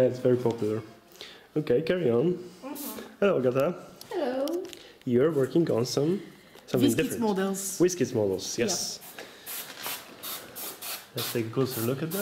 Yeah, it's very popular. Okay, carry on. Hello, Agata. Hello. You're working on something different. WizKids models. Yes. Yeah. Let's take a closer look at that.